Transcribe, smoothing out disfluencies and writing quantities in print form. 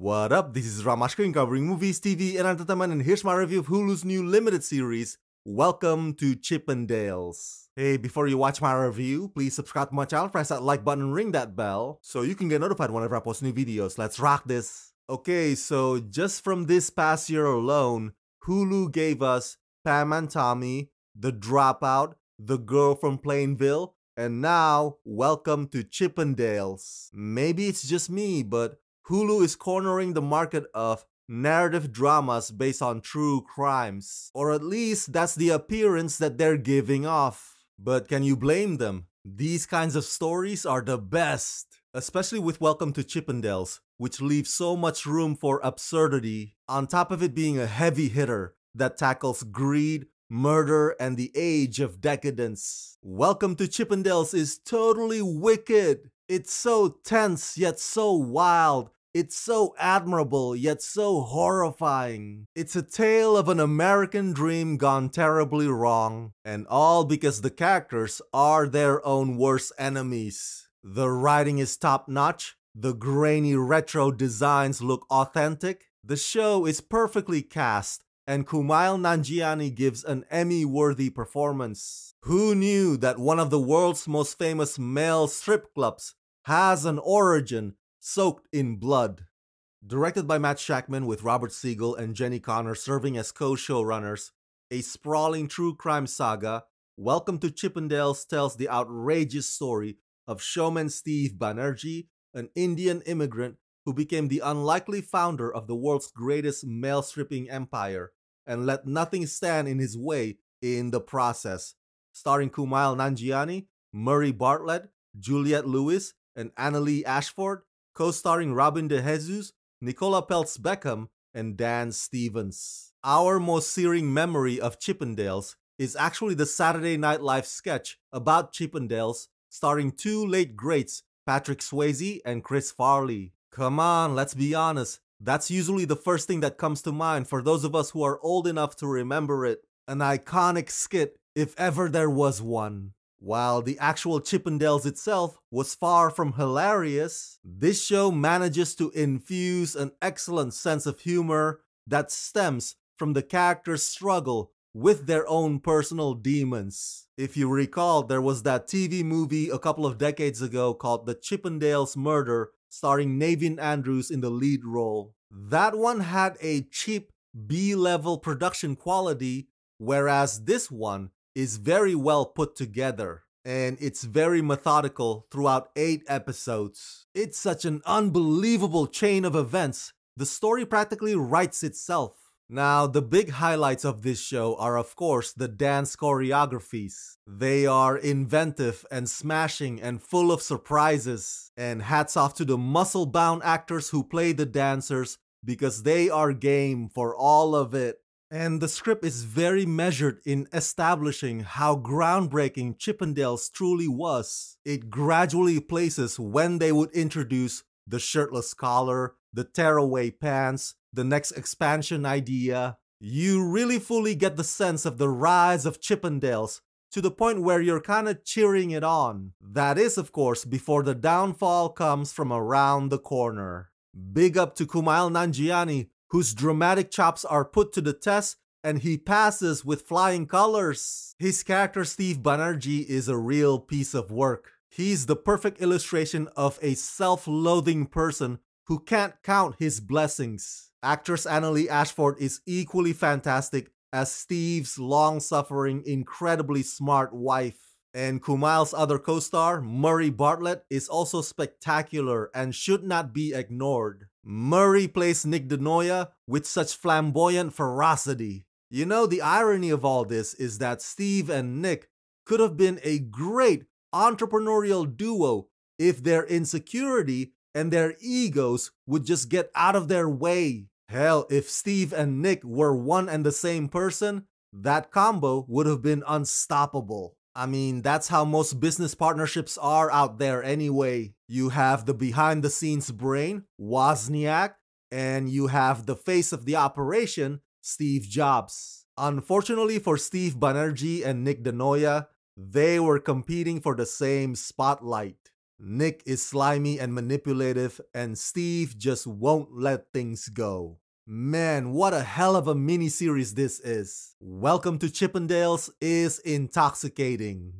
What up, this is Ram Ashkrin covering movies, TV, and entertainment, and here's my review of Hulu's new limited series, Welcome to Chippendales. Hey, before you watch my review, please subscribe to my channel, press that like button, and ring that bell, so you can get notified whenever I post new videos. Let's rock this! Okay, so just from this past year alone, Hulu gave us Pam and Tommy, The Dropout, The Girl from Plainville, and now, Welcome to Chippendales. Maybe it's just me, but Hulu is cornering the market of narrative dramas based on true crimes. Or at least that's the appearance that they're giving off. But can you blame them? These kinds of stories are the best. Especially with Welcome to Chippendales, which leaves so much room for absurdity, on top of it being a heavy hitter that tackles greed, murder, and the age of decadence. Welcome to Chippendales is totally wicked. It's so tense, yet so wild. It's so admirable, yet so horrifying. It's a tale of an American dream gone terribly wrong, and all because the characters are their own worst enemies. The writing is top-notch, the grainy retro designs look authentic, the show is perfectly cast, and Kumail Nanjiani gives an Emmy-worthy performance. Who knew that one of the world's most famous male strip clubs has an origin soaked in blood? Directed by Matt Shackman with Robert Siegel and Jenny Connor serving as co-showrunners, a sprawling true crime saga, Welcome to Chippendales tells the outrageous story of showman Steve Banerjee, an Indian immigrant who became the unlikely founder of the world's greatest male stripping empire, and let nothing stand in his way in the process. Starring Kumail Nanjiani, Murray Bartlett, Juliette Lewis, and Analeigh Ashford, co-starring Robin De Jesús, Nicola Peltz-Beckham, and Dan Stevens. Our most searing memory of Chippendales is actually the Saturday Night Live sketch about Chippendales, starring two late greats, Patrick Swayze and Chris Farley. Come on, let's be honest, that's usually the first thing that comes to mind for those of us who are old enough to remember it. An iconic skit, if ever there was one. While the actual Chippendales itself was far from hilarious, this show manages to infuse an excellent sense of humor that stems from the characters' struggle with their own personal demons. If you recall, there was that TV movie a couple of decades ago called The Chippendales Murder, starring Navin Andrews in the lead role. That one had a cheap B-level production quality, whereas this one is very well put together, and it's very methodical throughout 8 episodes. It's such an unbelievable chain of events, the story practically writes itself. Now, the big highlights of this show are of course the dance choreographies. They are inventive and smashing and full of surprises, and hats off to the muscle-bound actors who play the dancers because they are game for all of it. And the script is very measured in establishing how groundbreaking Chippendales truly was. It gradually places when they would introduce the shirtless collar, the tearaway pants, the next expansion idea. You really fully get the sense of the rise of Chippendales to the point where you're kinda cheering it on. That is, of course, before the downfall comes from around the corner. Big up to Kumail Nanjiani, whose dramatic chops are put to the test, and he passes with flying colors. His character Steve Banerjee is a real piece of work. He's the perfect illustration of a self-loathing person who can't count his blessings. Actress Analeigh Ashford is equally fantastic as Steve's long-suffering, incredibly smart wife. And Kumail's other co-star, Murray Bartlett, is also spectacular and should not be ignored. Murray plays Nick DeNoia with such flamboyant ferocity. You know, the irony of all this is that Steve and Nick could have been a great entrepreneurial duo if their insecurity and their egos would just get out of their way. Hell, if Steve and Nick were one and the same person, that combo would have been unstoppable. I mean, that's how most business partnerships are out there anyway. You have the behind-the-scenes brain, Wozniak, and you have the face of the operation, Steve Jobs. Unfortunately for Steve Banerjee and Nick DeNoia, they were competing for the same spotlight. Nick is slimy and manipulative, and Steve just won't let things go. Man, what a hell of a miniseries this is. Welcome to Chippendales is intoxicating.